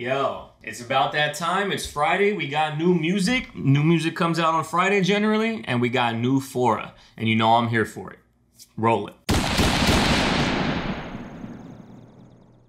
Yo, it's about that time. It's Friday. We got new music. New music comes out on Friday generally, and we got new Phora. And you know I'm here for it. Roll it.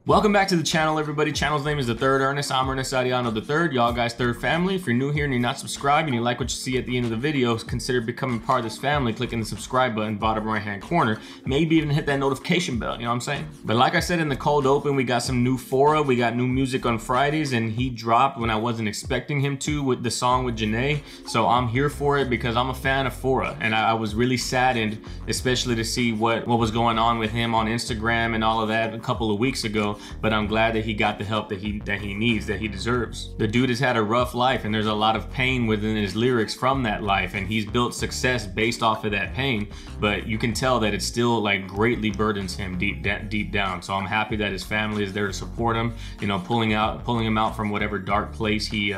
Welcome back to the channel, everybody. Channel's name is The Third Ernest. I'm Ernest Arrellano III, y'all guys' third family. If you're new here and you're not subscribed and you like what you see at the end of the video, consider becoming part of this family, clicking the subscribe button, bottom right-hand corner. Maybe even hit that notification bell, you know what I'm saying? But like I said in the cold open, we got some new Phora, we got new music on Fridays, and he dropped when I wasn't expecting him to with the song with Jhené. So I'm here for it because I'm a fan of Phora, and I was really saddened, especially to see what was going on with him on Instagram and all of that a couple of weeks ago. But I'm glad that he got the help that he needs, that he deserves. The dude has had a rough life, and there's a lot of pain within his lyrics from that life, and he's built success based off of that pain, but you can tell that it still like greatly burdens him deep down. So I'm happy that his family is there to support him, you know, pulling him out from whatever dark place he's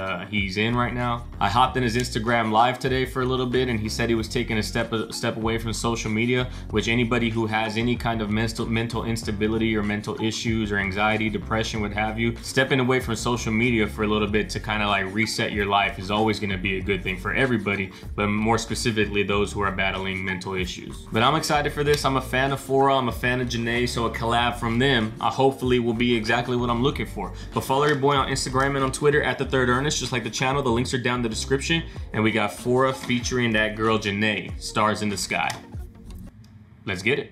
in right now. I hopped in his Instagram live today for a little bit, and he said he was taking a step away from social media, which anybody who has any kind of mental instability or mental issues or anxiety, depression, what have you, stepping away from social media for a little bit to kind of like reset your life is always going to be a good thing for everybody, but more specifically those who are battling mental issues. But I'm excited for this. I'm a fan of Phora, I'm a fan of Jhené, so a collab from them I hopefully will be exactly what I'm looking for. But follow your boy on Instagram and on Twitter at The Third Ernest, just like the channel. The links are down in the description. And we got Phora featuring that girl Jhené, Stars in the Sky. Let's get it.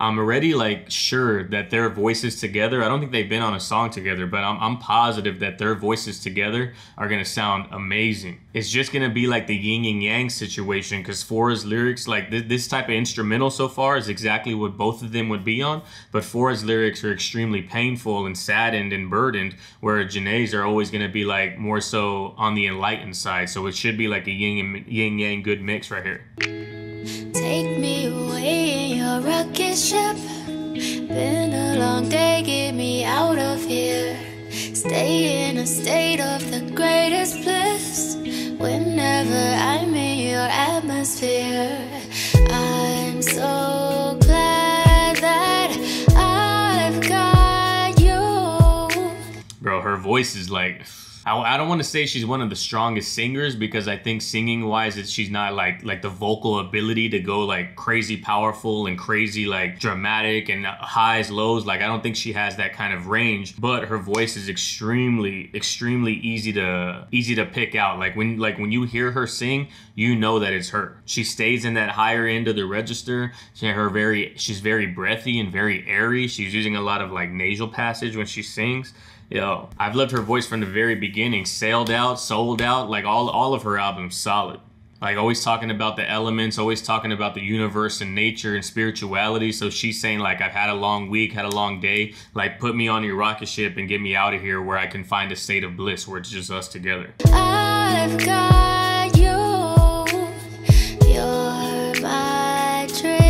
I'm already like sure that their voices together, I don't think they've been on a song together, but I'm positive that their voices together are gonna sound amazing. It's just gonna be like the yin and yang situation, because Phora's lyrics, like this type of instrumental so far is exactly what both of them would be on, but Phora's lyrics are extremely painful and saddened and burdened, where Jhené's are always gonna be like more so on the enlightened side. So it should be like a yin and yang good mix right here. Take me away in your rocket ship. Been a long day, get me out of here. Stay in a state of the greatest bliss. Whenever I'm in your atmosphere, I'm so glad that I've got you. Bro, her voice is like... I don't want to say she's one of the strongest singers, because I think singing wise that she's not like the vocal ability to go like crazy powerful and crazy like dramatic and highs, lows. Like I don't think she has that kind of range, but her voice is extremely easy to pick out. Like when you hear her sing, you know that it's her. She stays in that higher end of the register. She's very breathy and very airy. She's using a lot of like nasal passage when she sings. Yo, I've loved her voice from the very beginning. Sailed Out, Sold Out, like all of her albums, solid. Like always talking about the elements, always talking about the universe and nature and spirituality. So she's saying like, I've had a long week, had a long day, like put me on your rocket ship and get me out of here where I can find a state of bliss where it's just us together. I've got you, you're my dream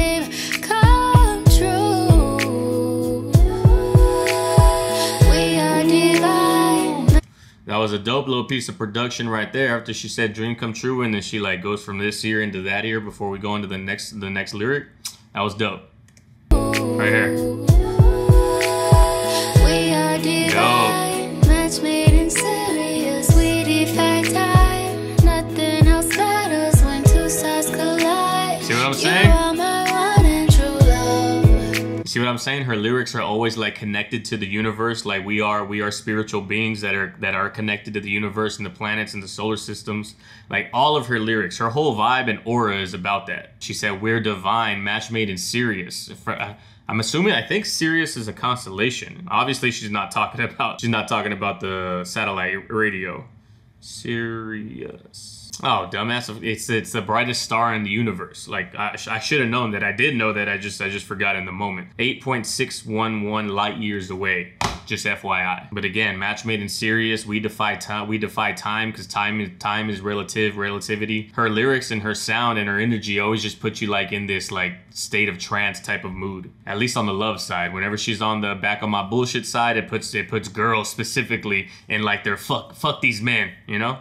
come true. We are divine. That was a dope little piece of production right there after she said dream come true, and then she like goes from this ear into that ear before we go into the next lyric. That was dope. Right here. We are divine, match made in Sirius, we define time. Nothing else matters when two stars collide. See what I'm saying? You are my one and true love. See what I'm saying? Her lyrics are always like connected to the universe. Like we are spiritual beings that are connected to the universe and the planets and the solar systems. Like all of her lyrics, her whole vibe and aura is about that. She said, we're divine, match made in Sirius. I'm assuming, I think Sirius is a constellation. Obviously she's not talking about the satellite radio. Sirius. Oh, dumbass! It's the brightest star in the universe. Like I should have known that. I did know that. I just forgot in the moment. 8.611 light years away. Just FYI. But again, match made in Sirius. We defy time. We defy time because time is relative. Relativity. Her lyrics and her sound and her energy always just put you like in this like state of trance type of mood. At least on the love side. Whenever she's on the back of my bullshit side, it puts girls specifically in like their fuck these men. You know.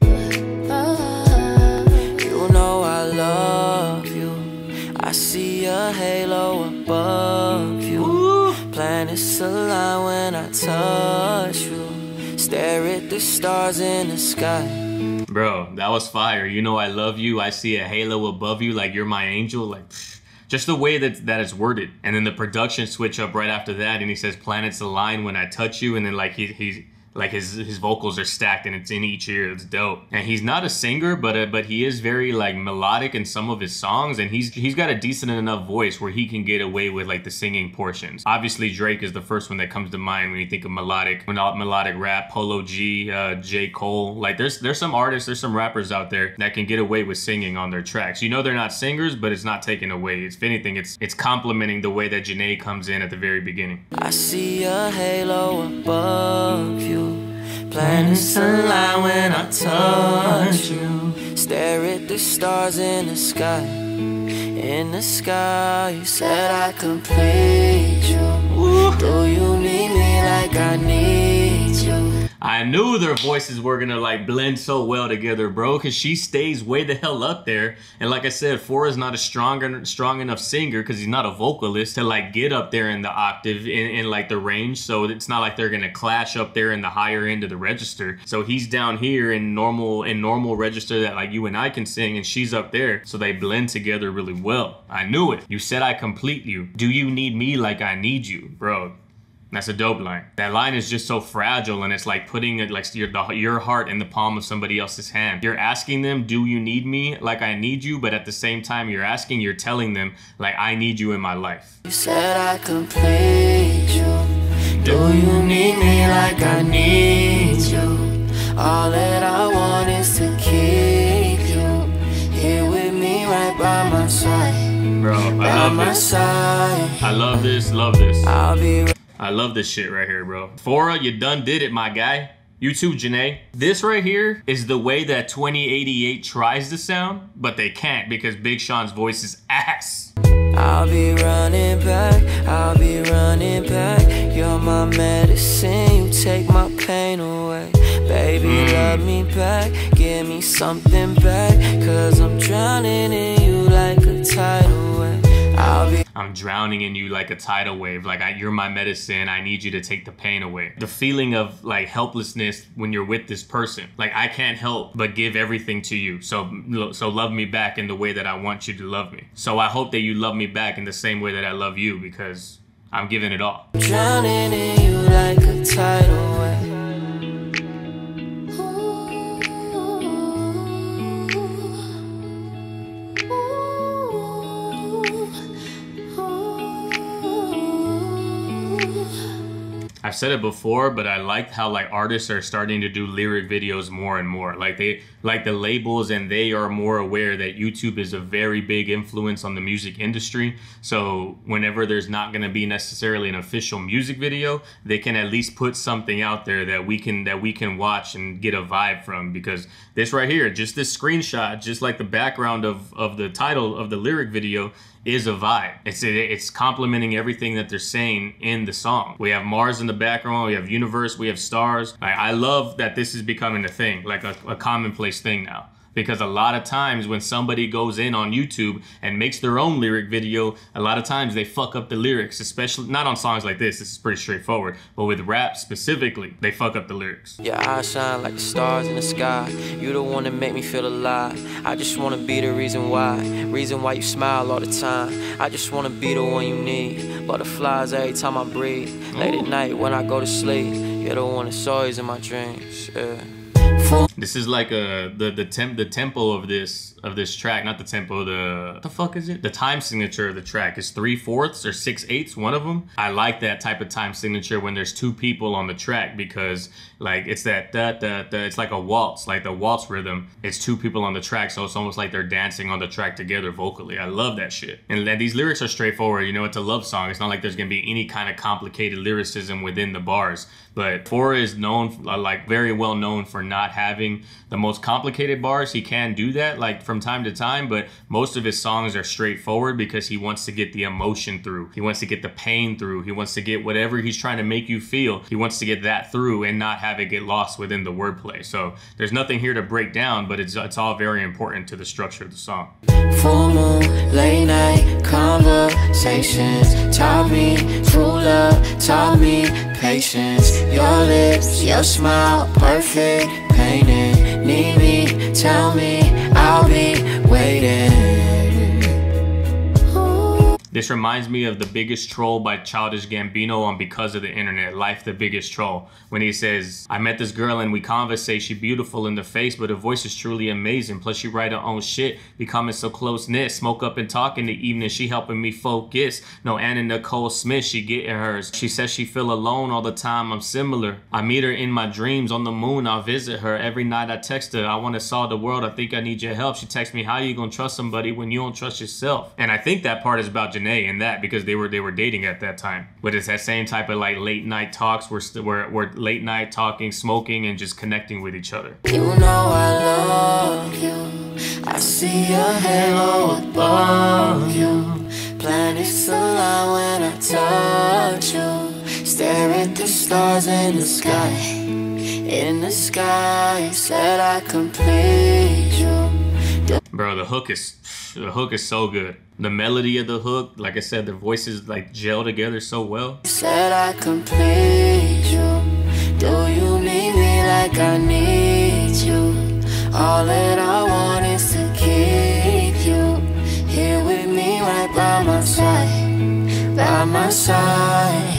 You know I love halo above you. Ooh. Planets align when I touch you. Stare at the stars in the sky. Bro, that was fire. You know I love you. I see a halo above you, like you're my angel. Like, just the way that it's worded. And then the production switch up right after that, and he says planets align when I touch you, and then like he's like his vocals are stacked and it's in each ear. It's dope. And he's not a singer, but he is very like melodic in some of his songs, and he's got a decent enough voice where he can get away with like the singing portions. Obviously Drake is the first one that comes to mind when you think of melodic rap. Polo G, J. Cole, like there's some artists, there's some rappers out there that can get away with singing on their tracks. You know they're not singers, but it's not taken away. If anything, it's complementing the way that Jhené comes in at the very beginning. I see a halo above you. Planets align when I touch you. Stare at the stars in the sky. In the sky, you said I complete you. Ooh. Do you need me like I need you? I knew their voices were gonna like blend so well together, bro, cause she stays way the hell up there. And like I said, Phora's not a strong enough singer, cause he's not a vocalist to like get up there in the octave in like the range. So it's not like they're gonna clash up there in the higher end of the register. So he's down here in normal register that like you and I can sing, and she's up there. So they blend together really well. I knew it. You said I complete you. Do you need me like I need you, bro? That's a dope line. That line is just so fragile, and it's like putting it like your heart in the palm of somebody else's hand. You're asking them, do you need me like I need you? But at the same time you're asking, you're telling them like, I need you in my life. You said I complete you. Do you need me like I need you? All that I want is to keep you here with me right by my side. Bro, I love this. I love this. I'll be right. I love this shit right here, bro. Phora, you done did it, my guy. You too, Jhené. This right here is the way that 2088 tries to sound, but they can't because Big Sean's voice is ass. I'll be running back, I'll be running back. You're my medicine, you take my pain away. Baby, love me back, give me something back, cause I'm drowning in you like a tidal wave. I'm drowning in you like a tidal wave. Like you're my medicine. I need you to take the pain away. The feeling of like helplessness when you're with this person. Like I can't help but give everything to you. So love me back in the way that I want you to love me. So I hope that you love me back in the same way that I love you, because I'm giving it all. Drowning in you like a tidal wave. I've said it before, but I like how like artists are starting to do lyric videos more and more. Like they like the labels, and they are more aware that YouTube is a very big influence on the music industry. So whenever there's not gonna be necessarily an official music video, they can at least put something out there that we can watch and get a vibe from. Because this right here, just this screenshot, just like the background of the title of the lyric video, is a vibe. It's complementing everything that they're saying in the song. We have Mars in the background, we have universe, we have stars. I love that this is becoming a thing, like a commonplace thing now. Because a lot of times when somebody goes in on YouTube and makes their own lyric video, a lot of times they fuck up the lyrics, especially not on songs like this is pretty straightforward, but with rap specifically, they fuck up the lyrics. Your eyes shine like the stars in the sky. You the one that make me feel alive. I just wanna be the reason why you smile all the time. I just wanna be the one you need. Butterflies every time I breathe. Late at night when I go to sleep, you're the one that's always in my dreams, yeah. This is like the tempo of this track, not the tempo, what the fuck is it? The time signature of the track is 3/4 or 6/8, one of them. I like that type of time signature when there's two people on the track, because like it's that da da da, it's like a waltz, like the waltz rhythm. It's two people on the track, so it's almost like they're dancing on the track together vocally. I love that shit. And these lyrics are straightforward, you know, it's a love song. It's not like there's gonna be any kind of complicated lyricism within the bars. But Phora is known, like very well known for not having the most complicated bars. He can do that like from time to time, but most of his songs are straightforward because he wants to get the emotion through. He wants to get the pain through. He wants to get whatever he's trying to make you feel. He wants to get that through and not have it get lost within the wordplay. So there's nothing here to break down, but it's all very important to the structure of the song. Formal, late night, convo. conversations taught me true love, taught me patience. Your lips, your smile, perfect painting. Need me, tell me, I'll be waiting. Ooh. This reminds me of The Biggest Troll by Childish Gambino on Because of the Internet, Life, The Biggest Troll, when he says, I met this girl and we conversate. She beautiful in the face, but her voice is truly amazing. Plus she write her own shit, becoming so close-knit. Smoke up and talk in the evening, she helping me focus. No, Anna Nicole Smith, she getting hers. She says she feel alone all the time, I'm similar. I meet her in my dreams, on the moon, I visit her. Every night I text her, I wanna solve the world, I think I need your help. She texts me, how you gonna trust somebody when you don't trust yourself? And I think that part is about Jhené and that, because they were dating at that time. But it's that same type of like late night talks, we're late night talking, smoking, and just connecting with each other. You know I love you, I see your halo above you. Planets align when I touch you. Stare at the stars in the sky, said I complete you. Bro, the hook is so good. The melody of the hook, like I said, the voices like gel together so well. Said I complete you. Do you need me like I need you? All that I want is to keep you here with me, right by my side, by my side.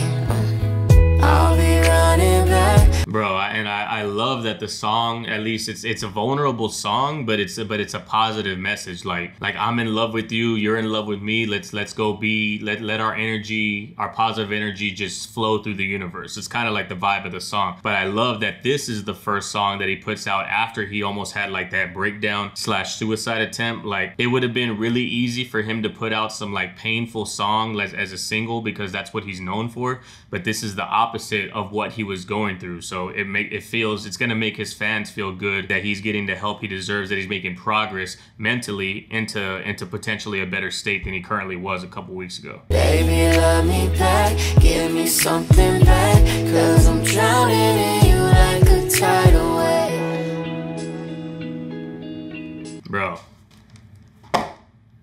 I'll be running back. Bro, I love that the song, at least it's a vulnerable song, but it's a positive message. Like I'm in love with you, you're in love with me. Let's go be, let our energy, our positive energy just flow through the universe. It's kind of like the vibe of the song. But I love that this is the first song that he puts out after he almost had like that breakdown / suicide attempt. Like it would have been really easy for him to put out some like painful song as a single, because that's what he's known for. But this is the opposite of what he was going through. So it's gonna make his fans feel good that he's getting the help he deserves, that he's making progress mentally into potentially a better state than he currently was a couple weeks ago. Baby, love me back, give me something back, 'cause I'm drowning in you like a tidal wave. Bro,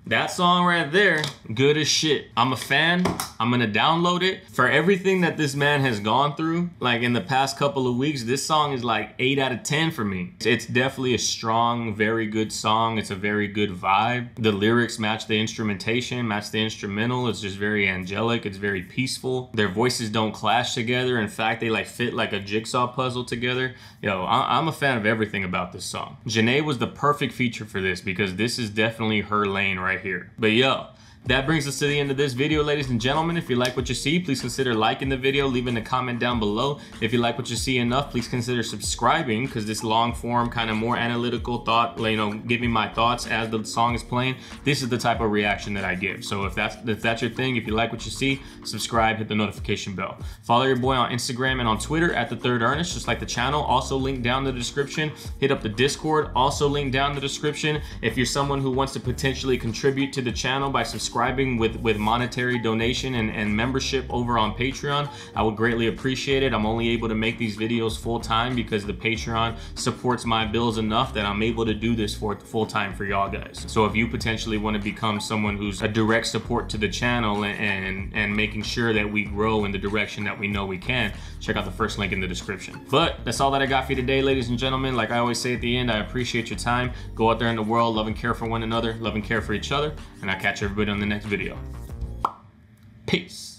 that song right there, good as shit. I'm a fan, I'm gonna download it. For everything that this man has gone through, like in the past couple of weeks, this song is like 8 out of 10 for me. It's definitely a strong, very good song. It's a very good vibe. The lyrics match the instrumentation, match the instrumental. It's just very angelic, it's very peaceful. Their voices don't clash together. In fact, they like fit like a jigsaw puzzle together. Yo, I'm a fan of everything about this song. Jhené was the perfect feature for this, because this is definitely her lane right here. But yo, that brings us to the end of this video, ladies and gentlemen. If you like what you see, please consider liking the video, leaving a comment down below. If you like what you see enough, please consider subscribing, because this long form, kind of more analytical thought, you know, giving my thoughts as the song is playing, this is the type of reaction that I give. So if that's your thing, if you like what you see, subscribe, hit the notification bell. Follow your boy on Instagram and on Twitter at @3rdErnest, just like the channel, also linked down in the description. Hit up the Discord, also linked down in the description. If you're someone who wants to potentially contribute to the channel by subscribing with monetary donation and membership over on Patreon, I would greatly appreciate it. I'm only able to make these videos full time because the Patreon supports my bills enough that I'm able to do this for full time for y'all guys. So if you potentially want to become someone who's a direct support to the channel and making sure that we grow in the direction that we know we can, check out the first link in the description. But that's all that I got for you today, ladies and gentlemen. Like I always say at the end, I appreciate your time. Go out there in the world, love and care for one another, love and care for each other, and I'll catch everybody on the next video. Peace.